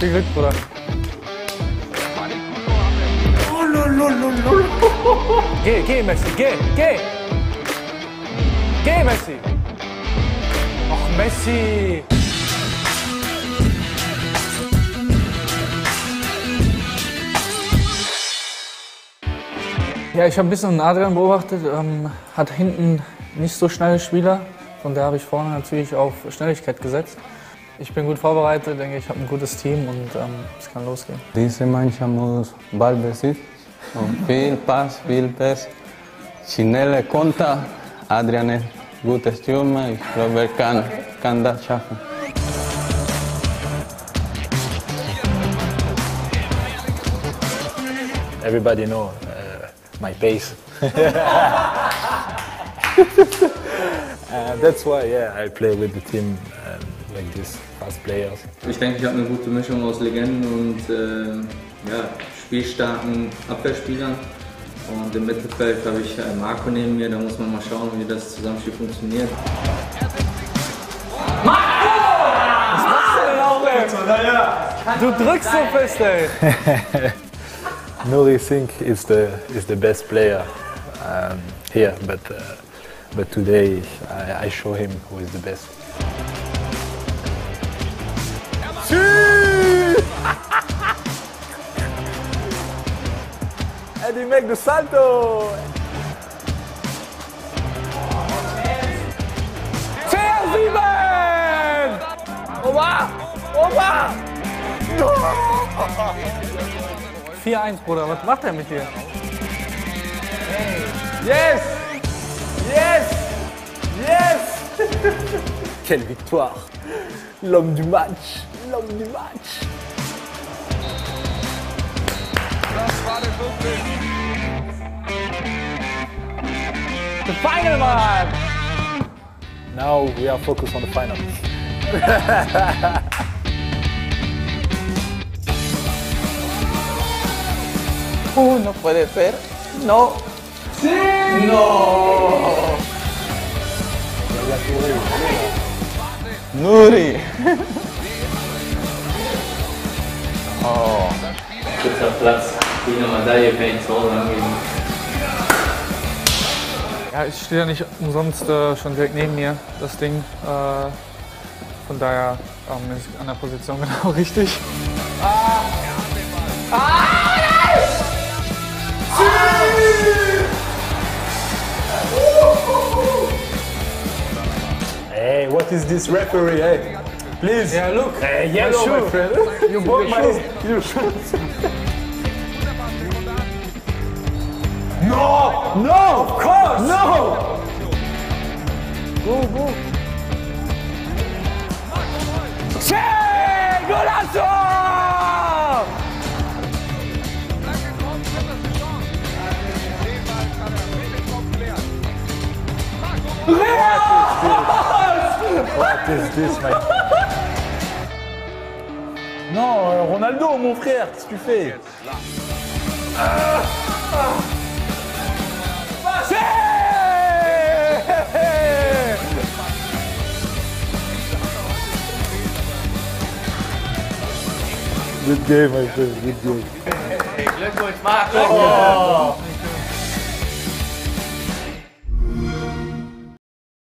Viel Glück, Bruder. Oh, lol. Geh, Messi, geh! Geh, Messi! Ach, Messi! Ja, ich habe ein bisschen Adrian beobachtet, hat hinten nicht so schnelle Spieler, von daher habe ich vorne natürlich auf Schnelligkeit gesetzt. Ich bin gut vorbereitet, denke ich, habe ein gutes Team und es kann losgehen. Diese Mannschaft muss Ballbesitz und viel Pass, schnelle Konter. Adrian ist ein guter Stürmer, ich glaube, er kann das schaffen. Everybody knows my pace. That's why, yeah, I play with the team like this, fast players. Ich denke, ich habe eine gute Mischung aus Legenden und ja, spielstarken Abwehrspielern. Und im Mittelfeld habe ich Marco neben mir, da muss man mal schauen, wie das Zusammenspiel funktioniert. Marco! Was machst du denn auch, ey? Du drückst so fest, ey! Nuri think is the best player here, but today I show him who is the best. And he make the salto. CR7! Oba! No! 4-1, Bruder, was macht er mit dir? Yes! Yes! Yes! Quelle victoire! L'homme du match! L'homme du match! Das war der Kumpel! The final, man! Now we are focused on the finals. No puede ser. No. Sí. No. Nuri. Oh. Kurzer Platz. Die Medaille für ihn zu holen. Ja, ich stehe ja nicht umsonst schon direkt neben mir, das Ding. Von daher ist an der Position genau richtig. Hey, what is this referee? Hey, please. Yeah, look. Yellow, sure. My friend. You bought my shoes. No, of course, no. Go. Che, golazo! What is this, man? Non, Ronaldo, mon frère, qu'est-ce que tu fais? Good game, my friend, good game. Hey, Glückwunsch, Marco! Oh.